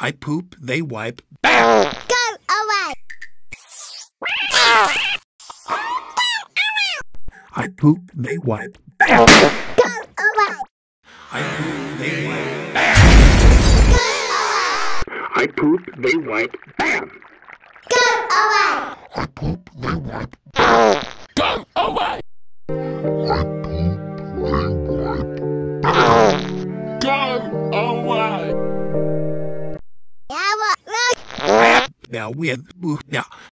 I poop, they wipe. Go away! I poop, they wipe. Go away! I poop, they wipe. Go away! I poop, they wipe. Go away! I poop, they wipe. Go away! I poop, they wipe. Go away! Now with now.